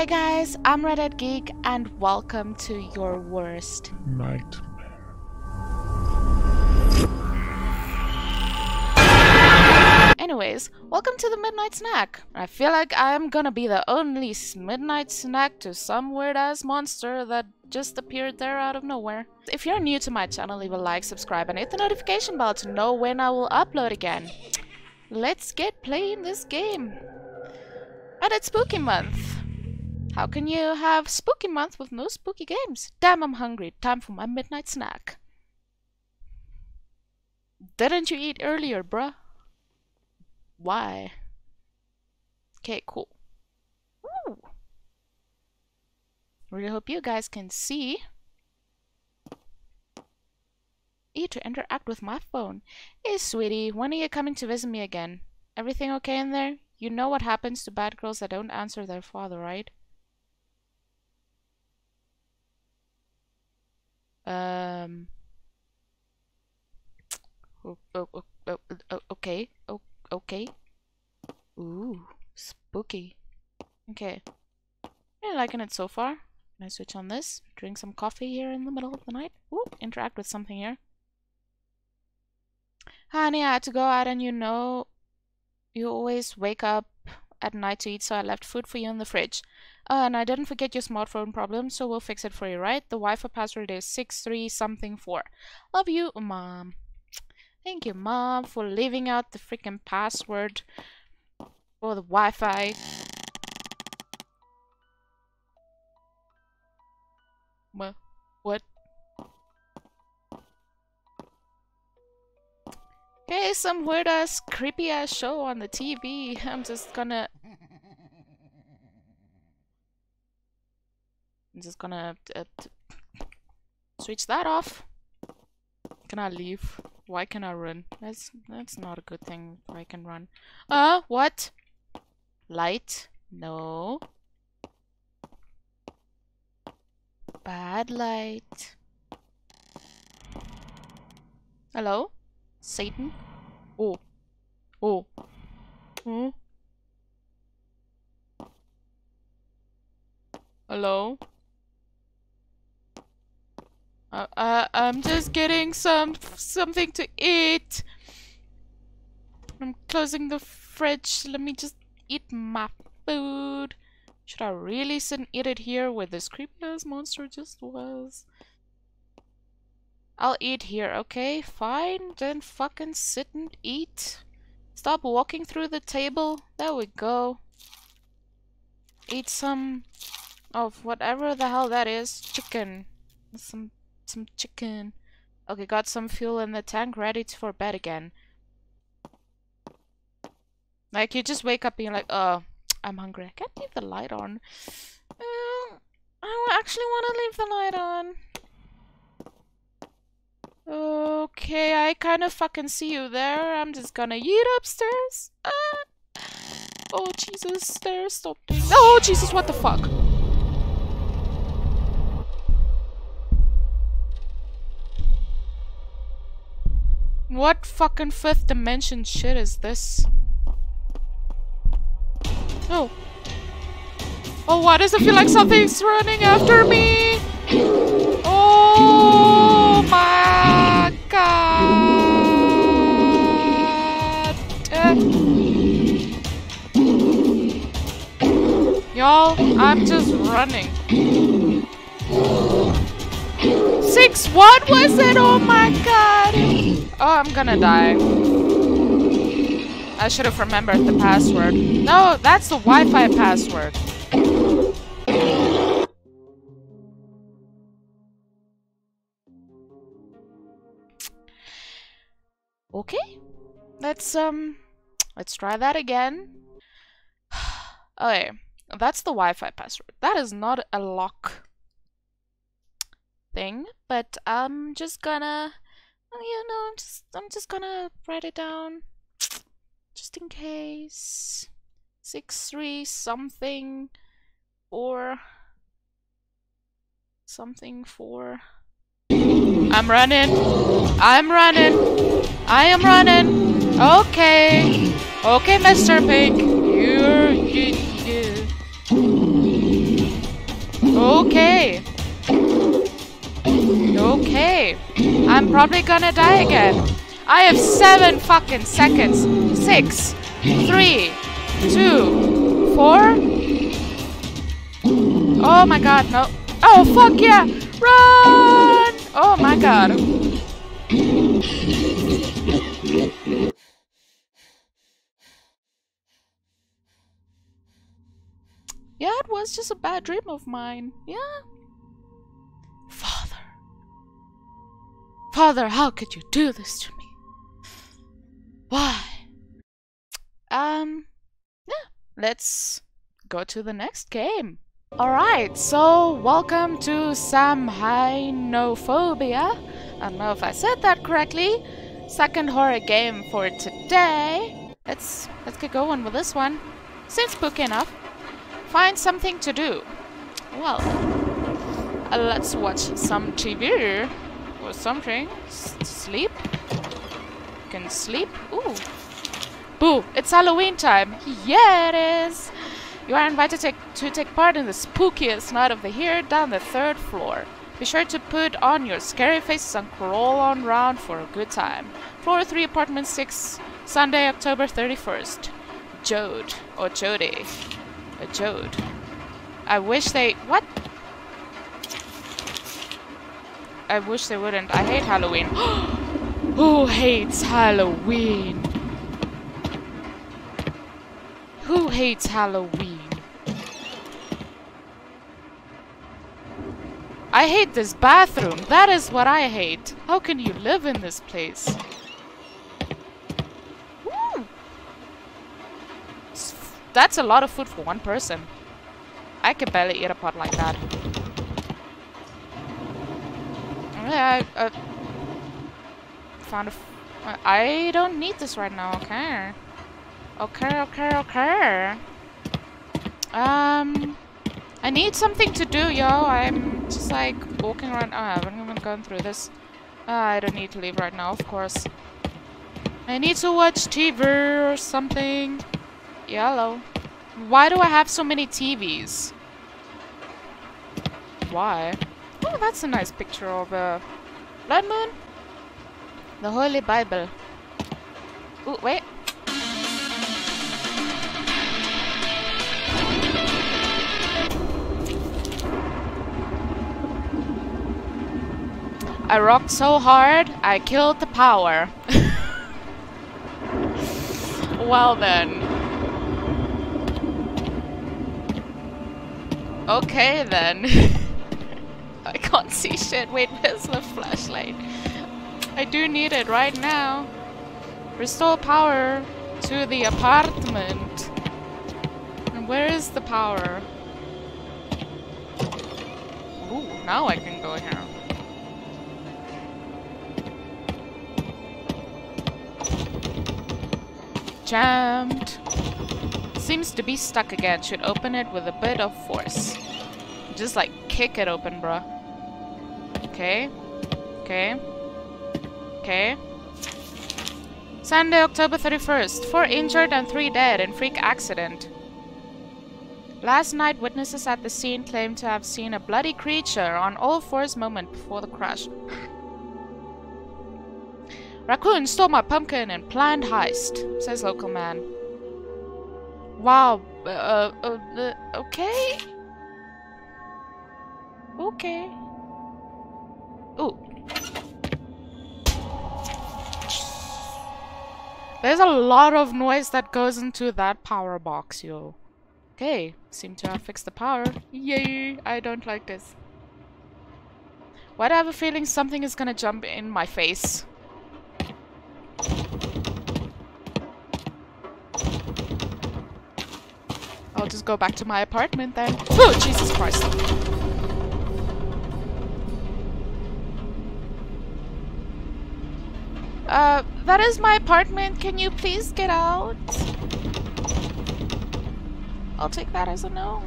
Hey guys, I'm Redheadgeek and welcome to your worst nightmare. Anyways, welcome to the midnight snack. I feel like I'm gonna be the only midnight snack to some weird ass monster that just appeared there out of nowhere. If you're new to my channel, leave a like, subscribe and hit the notification bell to know when I will upload again. Let's get playing this game. And it's spooky month. How can you have spooky month with no spooky games? Damn, I'm hungry. Time for my midnight snack. Didn't you eat earlier, bruh? Why? Okay, cool. Ooh. Really hope you guys can see. E to interact with my phone. Hey, sweetie, when are you coming to visit me again? Everything okay in there? You know what happens to bad girls that don't answer their father, right? Okay. Ooh, spooky. Okay. Really liking it so far. Can I switch on this? Drink some coffee here in the middle of the night. Ooh, interact with something here. Honey, I had to go out and you know you always wake up at night to eat, so I left food for you in the fridge. And I didn't forget your smartphone problem, so we'll fix it for you, right? The Wi-Fi password is 63 something 4. Love you, Mom. Thank you, Mom, for leaving out the freaking password for the Wi-Fi. What? Hey, some weird ass, creepy ass show on the TV. I'm just gonna switch that off. Can I leave? Why can I run? That's not a good thing. I can run. What? Light? No. Bad light. Hello? Satan? Oh. Hmm? Hello? I'm just getting something to eat. I'm closing the fridge. Let me just eat my food. Should I really sit and eat it here where this creepy ass monster just was? I'll eat here, okay? Fine, then fucking sit and eat. Stop walking through the table. There we go. Eat some of whatever the hell that is. Chicken. Some chicken. Okay, got some fuel in the tank, ready for bed again. Like, you just wake up and you're like, oh, I'm hungry. I can't leave the light on. I actually want to leave the light on. Okay, I kind of fucking see you there. I'm just gonna eat upstairs. Oh, Jesus, stairs, stop. Oh, Jesus, what the fuck? What fucking fifth dimension shit is this? Oh. Oh, why does it feel like something's running after me? Oh my. God. Y'all, I'm just running. 6, what was it? Oh my god. Oh, I'm gonna die. I should have remembered the password. No, that's the Wi-Fi password. Okay, let's try that again. Okay, that's the Wi-Fi password. That is not a lock thing, but I'm just gonna, you know, I'm just gonna write it down, just in case. 63 something 4. I am running. Okay, Mr. Pink. You. Okay. Okay. I'm probably gonna die again. I have 7 fucking seconds. 6, 3, 2, 4. Oh my god, no. Oh fuck yeah! Run! Oh my god. Yeah, it was just a bad dream of mine. Yeah? Father. Father, how could you do this to me? Why? Yeah. Let's go to the next game. Alright, so welcome to Samhainophobia. I don't know if I said that correctly. Second horror game for today. Let's get going with this one. Seems spooky enough. Find something to do. Well, let's watch some TV or something. Sleep. You can sleep. Ooh. Boo! It's Halloween time. Yeah, it is. You are invited to take part in the spookiest night of the year down the 3rd floor. Be sure to put on your scary faces and crawl on round for a good time. Floor 3, apartment 6, Sunday, October 31st. Jode. Or Jody. A Jode. I wish they... What? I wish they wouldn't. I hate Halloween. Who hates Halloween? Who hates Halloween? I hate this bathroom. That is what I hate. How can you live in this place? Woo. That's a lot of food for one person. I could barely eat a pot like that. I found a... I don't need this right now, okay? Okay. I need something to do, yo. I'm just like walking around. Oh, I haven't even gone through this. I don't need to leave right now, of course. I need to watch TV or something. Yellow. Why do I have so many TVs? Why? Oh, that's a nice picture of a blood moon. The Holy Bible. Ooh, wait. I rocked so hard, I killed the power. Well then. Okay then. I can't see shit. Wait, where's the flashlight? I do need it right now. Restore power to the apartment. And where is the power? Ooh, now I can go here. Jammed. Seems to be stuck again. Should open it with a bit of force. Just like kick it open, bruh. Okay. Sunday, October 31st. 4 injured and 3 dead in freak accident. Last night, witnesses at the scene claimed to have seen a bloody creature on all fours moment before the crash. Raccoon stole my pumpkin and planned heist, says local man. Wow. Okay. Okay. Ooh. There's a lot of noise that goes into that power box, yo. Okay. Seem to have fixed the power. Yay. I don't like this. Why do I have a feeling something is gonna jump in my face? I'll just go back to my apartment then. Oh, Jesus Christ. That is my apartment. Can you please get out? I'll take that as a no.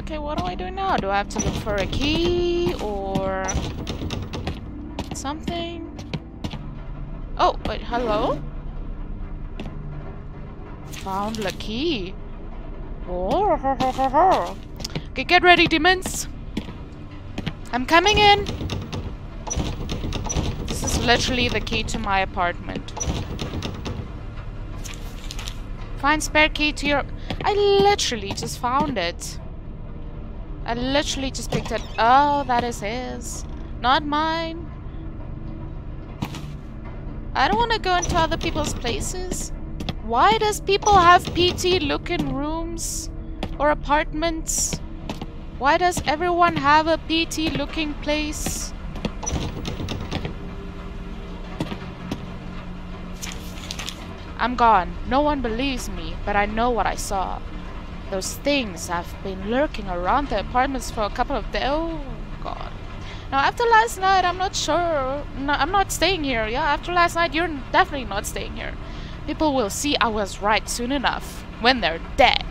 Okay, what do I do now? Do I have to look for a key or something? Oh, wait, hello? Found the key. Oh, ho, ho, ho, ho. Okay, get ready, demons. I'm coming in. This is literally the key to my apartment. Find spare key to your... I literally just found it. I literally just picked it. Oh, that is his. Not mine. I don't want to go into other people's places. Why does people have PT look in rooms or apartments? Why does everyone have a PT looking place? I'm gone. No one believes me, but I know what I saw. Those things have been lurking around the apartments for a couple of days. Oh, God. Now, after last night, I'm not sure. No, I'm not staying here. Yeah, after last night, you're definitely not staying here. People will see I was right soon enough, when they're dead.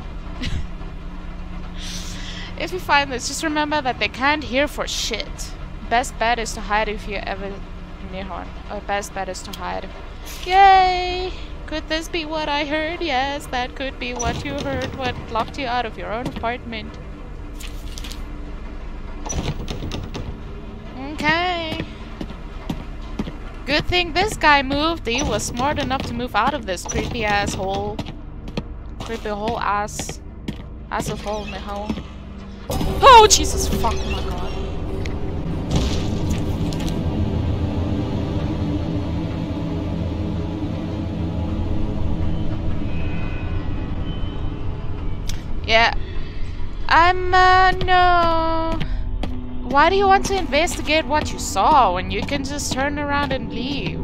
If you find this, just remember that they can't hear for shit. Best bet is to hide if you're ever near one. Or best bet is to hide. Yay! Could this be what I heard? Yes, that could be what you heard. What locked you out of your own apartment. Okay. Good thing this guy moved. He was smart enough to move out of this creepy asshole. Creepy whole ass. Ass of hole in the hole. Oh, Jesus fuck, oh my God. Yeah. I'm, no. Why do you want to investigate what you saw when you can just turn around and leave?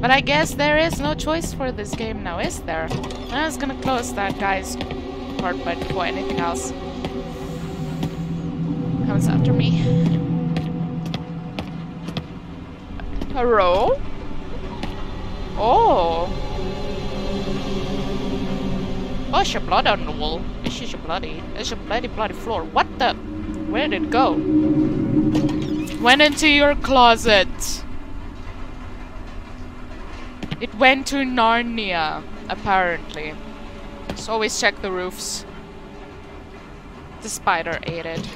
But I guess there is no choice for this game now, is there? I was gonna close that guy's part, but before anything else comes after me. Hello? Oh. Oh, it's your blood on the wall. This is your bloody. It's your bloody floor. What the? Where did it go? Went into your closet. It went to Narnia, apparently. So always check the roofs. The spider ate it.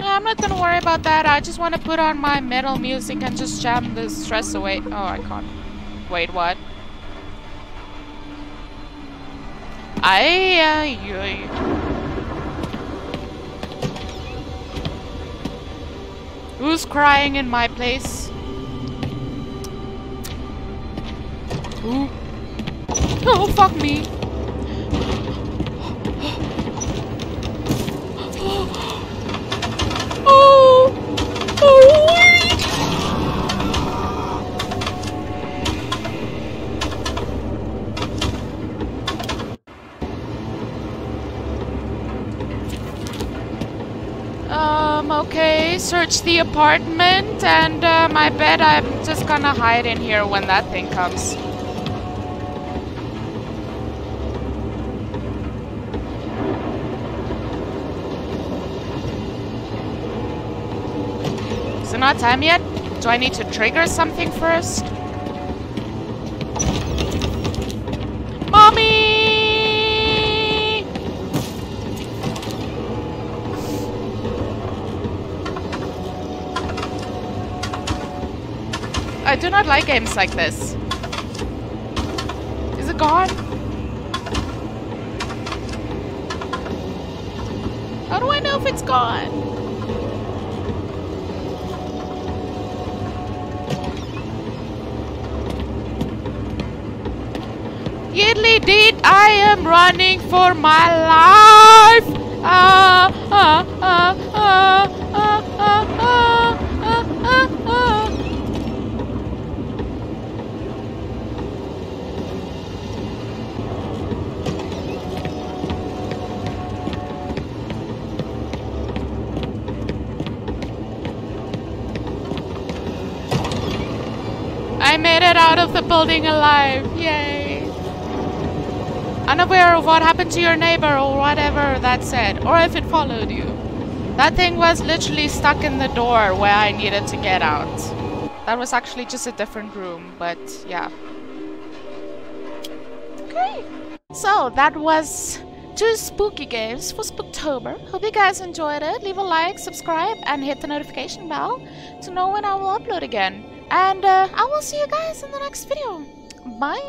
No, I'm not gonna worry about that. I just want to put on my metal music and just jam the stress away. Oh, I can't. Wait, what? Who's crying in my place? Who? Oh, fuck me. Oh. Oh, wait. Okay, search the apartment, and I bet I'm just gonna hide in here when that thing comes. Is it not time yet? Do I need to trigger something first? Mommy! I do not like games like this. Is it gone? How do I know if it's gone? Yiddly deed, I am running for my life. Out of the building alive. Yay. Unaware of what happened to your neighbor or whatever that said, or if it followed you. That thing was literally stuck in the door where I needed to get out. That was actually just a different room, but yeah. Okay. So that was 2 spooky games for Spooktober. Hope you guys enjoyed it. Leave a like, subscribe, and hit the notification bell to know when I will upload again. And I will see you guys in the next video. Bye!